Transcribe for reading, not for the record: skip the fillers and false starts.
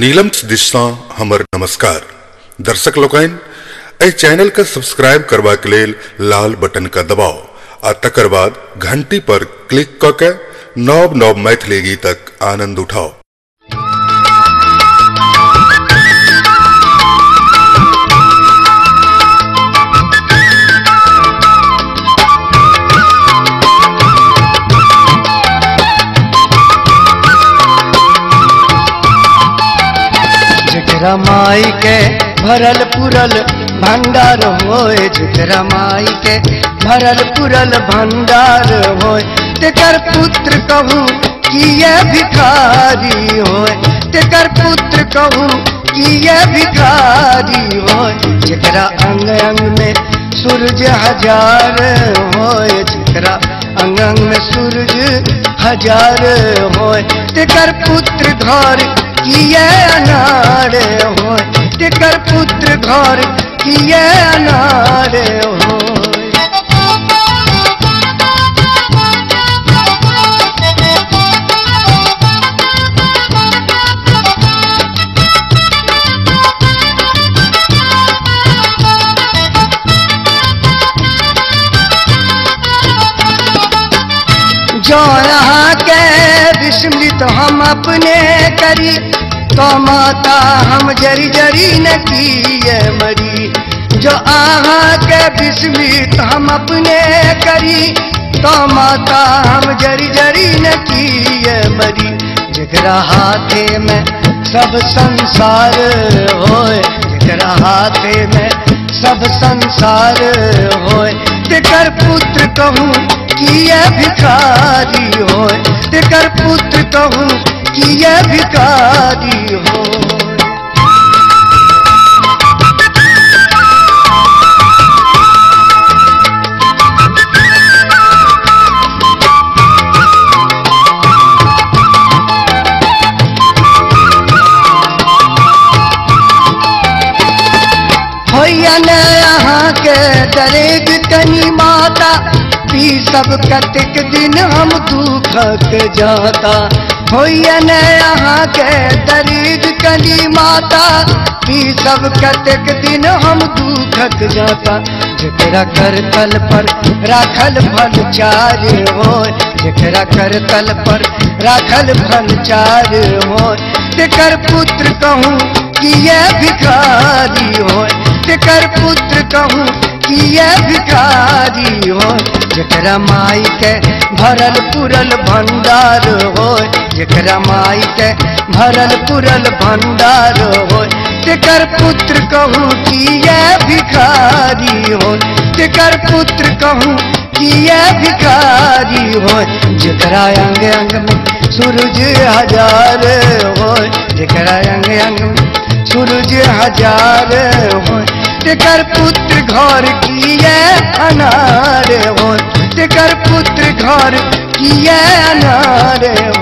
नीलम दिशा हमर नमस्कार दर्शक लोकाइन ए चैनल के सब्सक्राइब करवा के लिए लाल बटन का दबाओ आ तकर बाद घंटी पर क्लिक करके नव नव मैथिली गीतक आनंद उठाओ। माई के भरल पुरल भंडार होए, जेकरा माई के भरल पुरल भंडार होए, तेकर पुत्र कहू किए भिखारी होए, तेकर पुत्र कहू किए भिखारी होए, जेकरा अंग अंग में सूरज हजार होए, जेकरा अंग अंग में सूरज हजार होए, तेकर पुत्र घर किए अनार हो, तेकर पुत्र घर किए अनार हो। जहाँ के विस्मृत हम अपने करी, तो माता हम जरी जरी न किए मरी। जो आहाँ के विस्मृत हम अपने करी, तो माता हम जरी जरी न किए मरी। जेकरा हाथे में सब संसार होए, जेकरा हाथे में सब संसार होए, तेकर पुत्र कहूँ किए भिखारी होए, तेकर पुत्र कहूँ किए भिखारी होए। होइया न यहाँ के दरेग कनी माता, पी सब कतेक दिन हम दुखक जाता। होइया न यहाँ के दरेग कनी माता, पी सब कतेक दिन हम दुखक जाता। जेकरा करतल पर राखल भनचार होए, जेकरा करतल पर राखल भनचार होए, तेकर पुत्र कहूँ किए भिखारी होए, तेकर पुत्र कहूँ किए भिखारी होए। जेकरा माई के भरल पुरल भंडार होए, जेकरा माई के भरल पुरल भंडार होए, तेकर पुत्र कहूँ किए भिखारी होए, तेकर पुत्र कहूँ किए भिखारी होए। जेकरा अंग अंग में सूरज हजार होए, जेकरा अंग अंग में सूरज हजार होए, तेकर पुत्र घर किए अनार होए, तेकर पुत्र घर किए अनार।